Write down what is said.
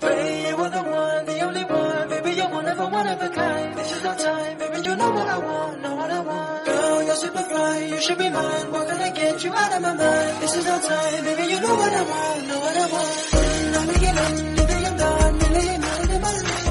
Pray you were the one, the only one. Baby, you're one of a one of a kind. This is our time, baby, you know what I want, know what I want. Girl, you're super fly, you should be mine. What can I get you out of my mind? This is our time, baby, you know what I want, know what I want. Now we get up, living in the million, million, million.